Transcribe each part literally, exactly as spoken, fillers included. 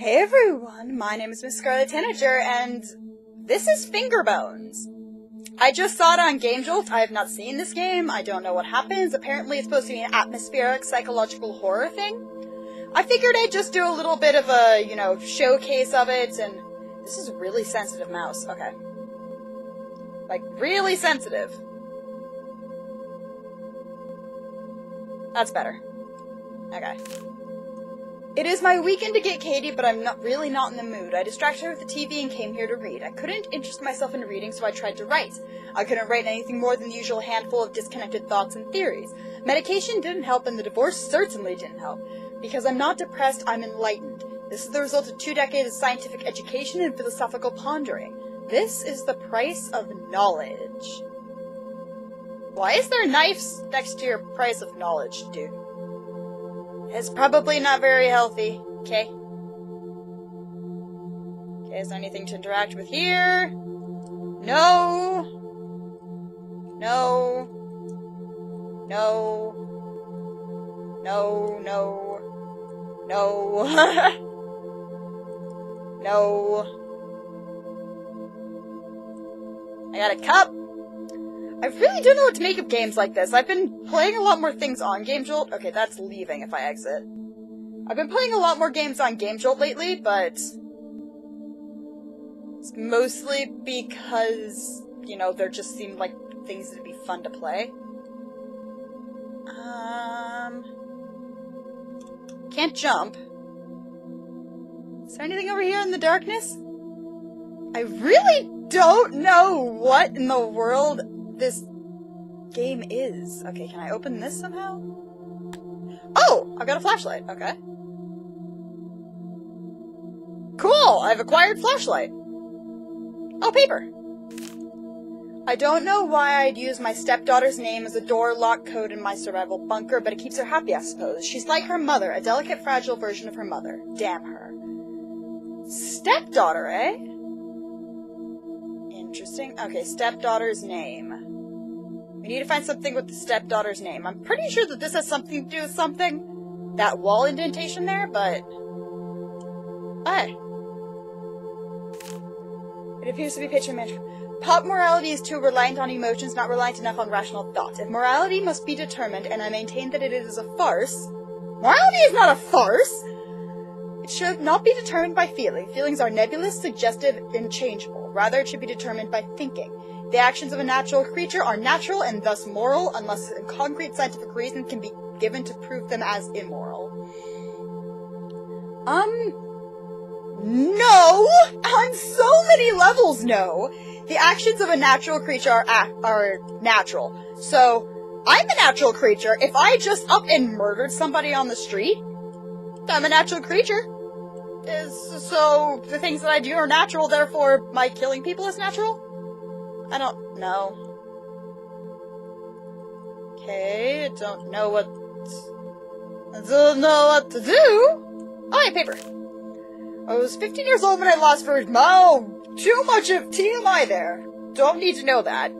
Hey everyone, my name is MissScarletTanager, and this is Fingerbones. I just saw it on Game Jolt. I have not seen this game. I don't know what happens. Apparently it's supposed to be an atmospheric psychological horror thing. I figured I'd just do a little bit of a, you know, showcase of it, and this is a really sensitive mouse. Okay. Like, really sensitive. That's better. Okay. It is my weekend to get Katie, but I'm not really not in the mood. I distracted her with the T V and came here to read. I couldn't interest myself in reading, so I tried to write. I couldn't write anything more than the usual handful of disconnected thoughts and theories. Medication didn't help, and the divorce certainly didn't help. Because I'm not depressed, I'm enlightened. This is the result of two decades of scientific education and philosophical pondering. This is the price of knowledge. Why is there knives next to your price of knowledge, dude? It's probably not very healthy. Okay. Okay, is there anything to interact with here? No. No. No. No, no. No. No. I got a cup. I really don't know what to make of games like this. I've been playing a lot more things on Game Jolt. Okay, that's leaving if I exit. I've been playing a lot more games on Game Jolt lately, but it's mostly because, you know, there just seemed like things that'd be fun to play. Um... Can't jump. Is there anything over here in the darkness? I really don't know what in the world this game is. Okay, can I open this somehow? Oh! I've got a flashlight. Okay. Cool! I've acquired flashlight. Oh, paper. I don't know why I'd use my stepdaughter's name as a door lock code in my survival bunker, but it keeps her happy, I suppose. She's like her mother, a delicate, fragile version of her mother. Damn her. Stepdaughter, eh? Interesting. Okay, stepdaughter's name. We need to find something with the stepdaughter's name. I'm pretty sure that this has something to do with something. That wall indentation there, but... Hey. It appears to be picture management. Pop morality is too reliant on emotions, not reliant enough on rational thought. If morality must be determined, and I maintain that it is a farce... Morality is not a farce! It should not be determined by feeling. Feelings are nebulous, suggestive, and changeable. Rather, it should be determined by thinking. The actions of a natural creature are natural and thus moral, unless a concrete scientific reason can be given to prove them as immoral. Um... No! On so many levels, no! The actions of a natural creature are, act are natural. So, I'm a natural creature. If I just up and murdered somebody on the street, I'm a natural creature. Is, so, the things that I do are natural, therefore my killing people is natural? I don't know. Okay, I don't know what... I don't know what to do! Oh, yeah, paper. I was fifteen years old when I lost for... Oh, too much of T M I there. Don't need to know that.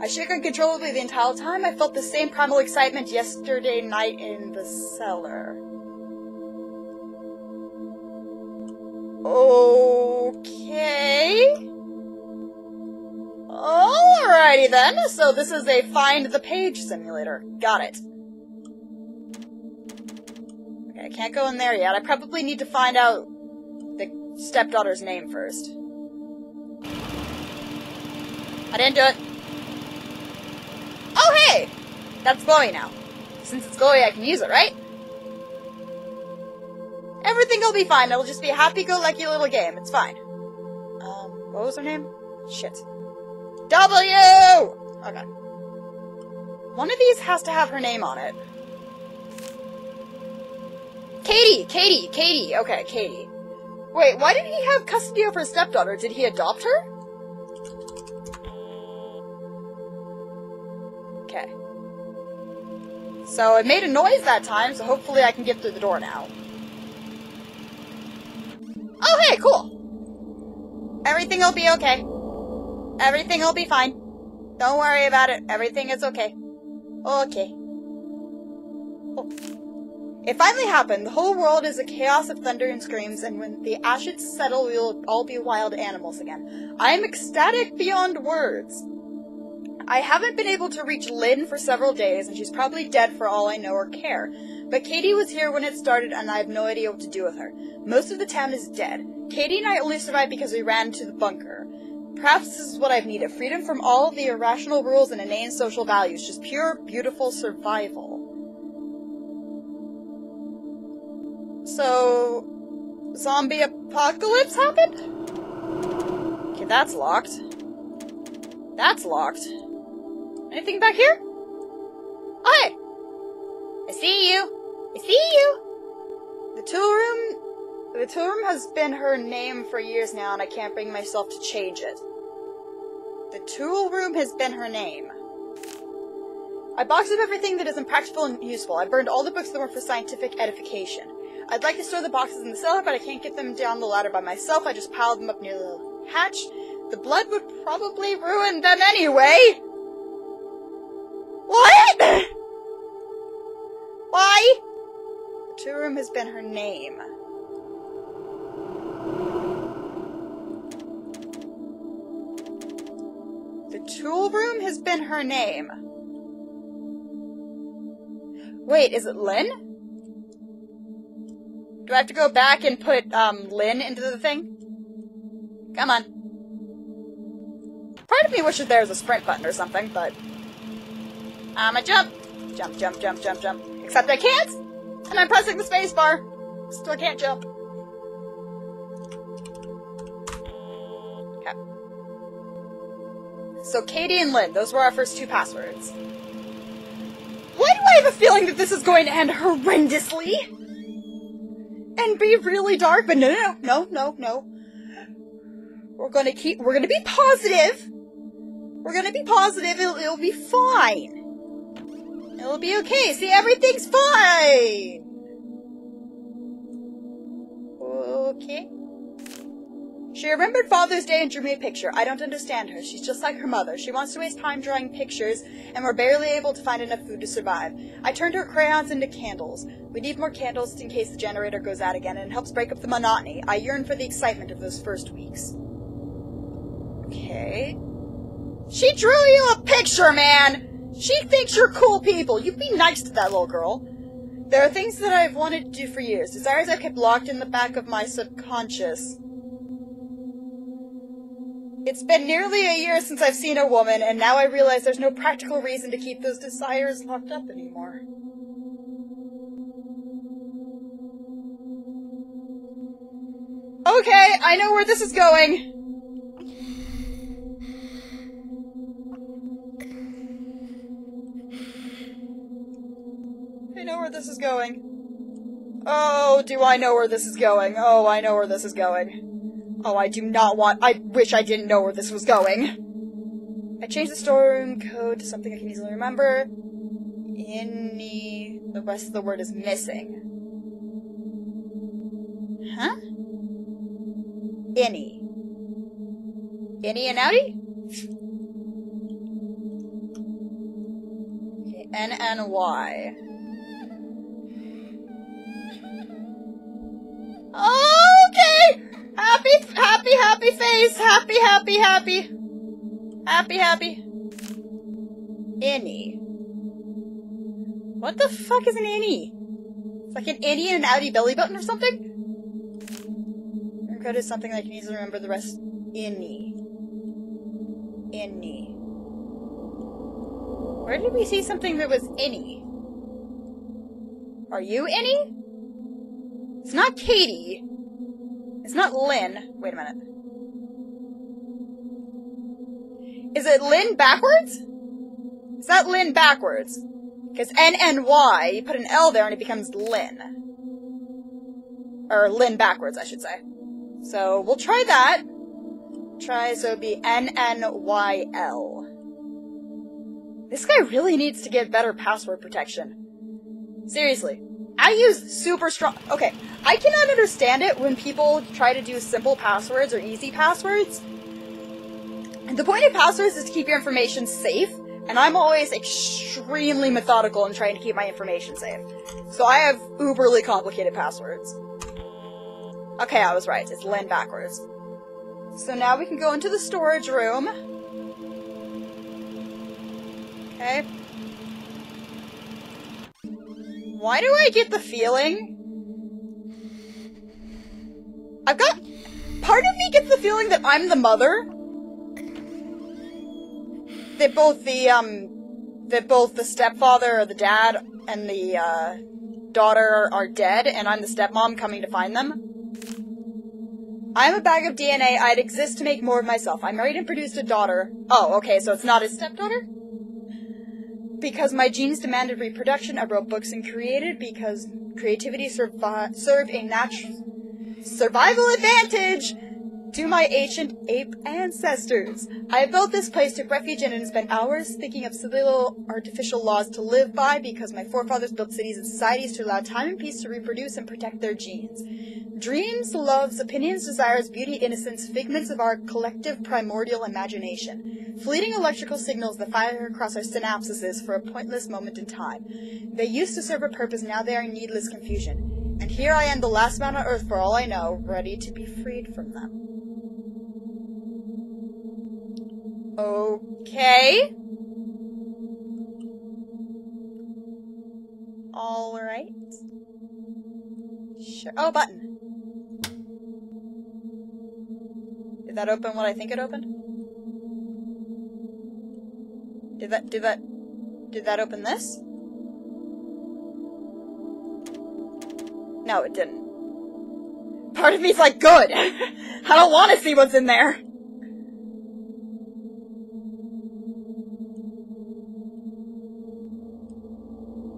I shook uncontrollably the entire time. I felt the same primal excitement yesterday night in the cellar. Okay. Alrighty then, so this is a find the page simulator. Got it. Okay, I can't go in there yet. I probably need to find out the stepdaughter's name first. I didn't do it. Oh hey! That's glowy now. Since it's glowy, I can use it, right? Everything will be fine. It'll just be a happy-go-lucky little game. It's fine. Um, what was her name? Shit. W! Okay. One of these has to have her name on it. Katie! Katie! Katie! Okay, Katie. Wait, why did he have custody of her stepdaughter? Did he adopt her? Okay. So, it made a noise that time, so hopefully I can get through the door now. Oh, hey, cool. Everything will be okay. Everything will be fine. Don't worry about it. Everything is okay. Okay. Oh. It finally happened. The whole world is a chaos of thunder and screams, and when the ashes settle, we will all be wild animals again. I am ecstatic beyond words. I haven't been able to reach Lynn for several days, and she's probably dead for all I know or care. But Katie was here when it started, and I have no idea what to do with her. Most of the town is dead. Katie and I only survived because we ran to the bunker. Perhaps this is what I've needed. Freedom from all of the irrational rules and inane social values. Just pure, beautiful survival. So, zombie apocalypse happened? Okay, that's locked. That's locked. Anything back here? Oh, hey! I see you! I see you! The tool room... The tool room has been her name for years now, and I can't bring myself to change it. The tool room has been her name. I boxed up everything that is impractical and useful. I burned all the books that were for scientific edification. I'd like to store the boxes in the cellar, but I can't get them down the ladder by myself. I just piled them up near the hatch. The blood would probably ruin them anyway! What?! Why?! The tool room has been her name. The tool room has been her name. Wait, is it Lynn? Do I have to go back and put, um, Lynn into the thing? Come on. Part of me wishes there was a sprint button or something, but... I'ma jump! Jump, jump, jump, jump, jump. Except I can't! And I'm pressing the space bar! Still can't jump. Okay. So Katie and Lynn, those were our first two passwords. Why do I have a feeling that this is going to end horrendously? And be really dark, but no, no, no, no, no. We're gonna keep, we're gonna be positive. We're gonna be positive, it'll, it'll be fine. It'll be okay, see, everything's fine. Okay. She remembered Father's Day and drew me a picture. I don't understand her. She's just like her mother. She wants to waste time drawing pictures, and we're barely able to find enough food to survive. I turned her crayons into candles. We need more candles in case the generator goes out again, and it helps break up the monotony. I yearn for the excitement of those first weeks. Okay. She drew you a picture, man! She thinks you're cool people. You be nice to that little girl. There are things that I've wanted to do for years. Desires I've kept locked in the back of my subconscious. It's been nearly a year since I've seen a woman, and now I realize there's no practical reason to keep those desires locked up anymore. Okay, I know where this is going. I know where this is going. Oh, do I know where this is going? Oh, I know where this is going. Oh, I do not want- I wish I didn't know where this was going. I changed the storeroom code to something I can easily remember. Any... the rest of the word is missing. Huh? Any. Any and outie? Okay, N N Y. Okay! Happy, happy, happy face! Happy, happy, happy! Happy, happy! Innie. What the fuck is an innie? It's like an innie and an outie belly button or something? Your code is something I can easily remember the rest. Innie. Innie. Where did we see something that was innie? Are you innie? It's not Katie. It's not Lynn. Wait a minute. Is it Lynn backwards? Is that Lynn backwards? Because N N Y, you put an L there and it becomes Lynn. Or Lynn backwards, I should say. So, we'll try that. Try, so it'd be N N Y L. This guy really needs to get better password protection. Seriously. I use super strong- okay, I cannot understand it when people try to do simple passwords or easy passwords. The point of passwords is to keep your information safe And I'm always extremely methodical in trying to keep my information safe. So I have uberly complicated passwords. Okay, I was right. It's Lynn backwards. So now we can go into the storage room. Okay. Why do I get the feeling? I've got... Part of me gets the feeling that I'm the mother. That both the, um, that both the stepfather or the dad and the, uh, daughter are dead, and I'm the stepmom coming to find them. I'm a bag of D N A. I'd exist to make more of myself. I married and produced a daughter. Oh, okay, so it's not his stepdaughter? Because my genes demanded reproduction, I wrote books and created because creativity survi- served a natural survival advantage to my ancient ape ancestors. I built this place to refuge in and spent hours thinking of civil artificial laws to live by because my forefathers built cities and societies to allow time and peace to reproduce and protect their genes. Dreams, loves, opinions, desires, beauty, innocence, figments of our collective primordial imagination. Fleeting electrical signals that fire across our synapses for a pointless moment in time. They used to serve a purpose, now they are needless confusion. And here I am, the last man on Earth for all I know, ready to be freed from them. Okay. Alright. Sure. Oh, button. Did that open what I think it opened? Did that, did that, did that open this? No, it didn't. Part of me's like, good! I don't want to see what's in there!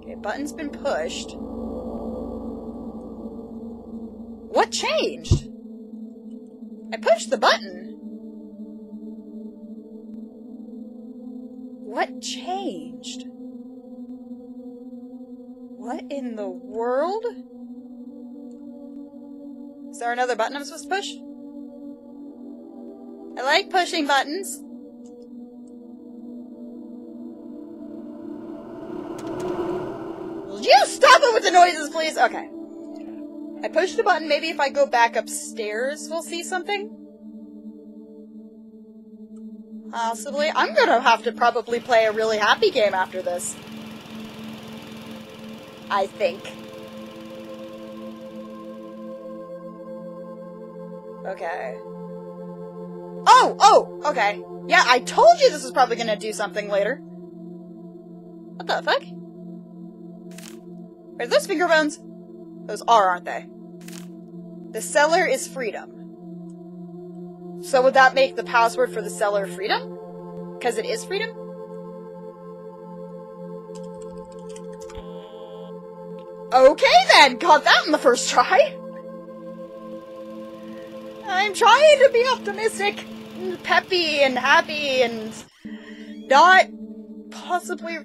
Okay, button's been pushed. What changed? I pushed the button! What changed? What in the world? Is there another button I'm supposed to push? I like pushing buttons. Will you stop it with the noises, please? Okay. I pushed the button. Maybe if I go back upstairs, we'll see something? Possibly. I'm gonna have to probably play a really happy game after this. I think. Okay. Oh! Oh! Okay. Yeah, I told you this was probably gonna do something later. What the fuck? Where's those Fingerbones? Those are, aren't they? The cellar is freedom. So would that make the password for the cellar freedom? Because it is freedom? Okay then! Got that in the first try! I'm trying to be optimistic, and peppy, and happy, and not possibly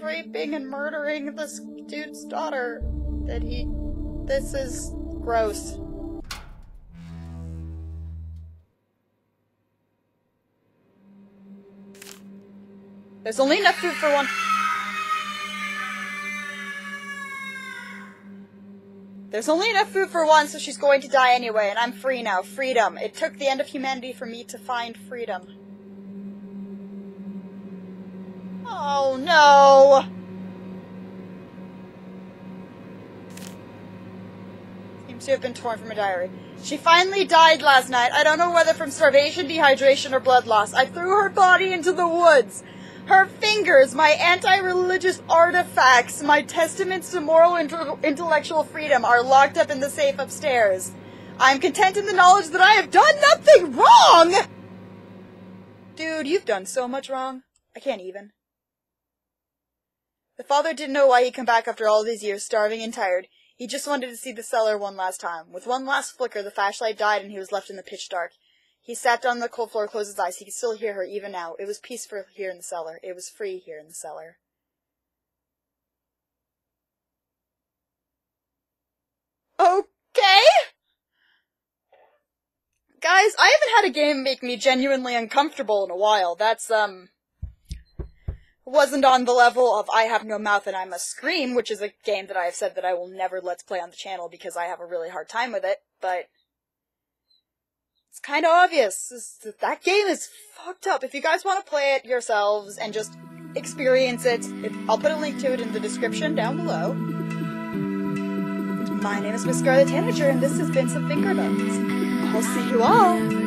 raping and murdering this dude's daughter that he... This is gross. There's only enough food for one. There's only enough food for one, so she's going to die anyway, and I'm free now. Freedom. It took the end of humanity for me to find freedom. Oh no! To have been torn from a diary. She finally died last night. I don't know whether from starvation, dehydration, or blood loss. I threw her body into the woods. Her fingers, my anti-religious artifacts, my testaments to moral and intellectual freedom are locked up in the safe upstairs. I'm content in the knowledge that I have done nothing wrong! Dude, you've done so much wrong. I can't even. The father didn't know why he'd come back after all these years, starving and tired. He just wanted to see the cellar one last time. With one last flicker, the flashlight died and he was left in the pitch dark. He sat down on the cold floor, closed his eyes. He could still hear her, even now. It was peaceful here in the cellar. It was free here in the cellar. Okay! Guys, I haven't had a game make me genuinely uncomfortable in a while. That's, um... wasn't on the level of I Have No Mouth and I Must Scream, which is a game that I have said that I will never let's play on the channel because I have a really hard time with it, but it's kind of obvious. It's, that game is fucked up. If you guys want to play it yourselves and just experience it, if, I'll put a link to it in the description down below. My name is MissScarletTanager, and this has been some Fingerbones. I'll see you all!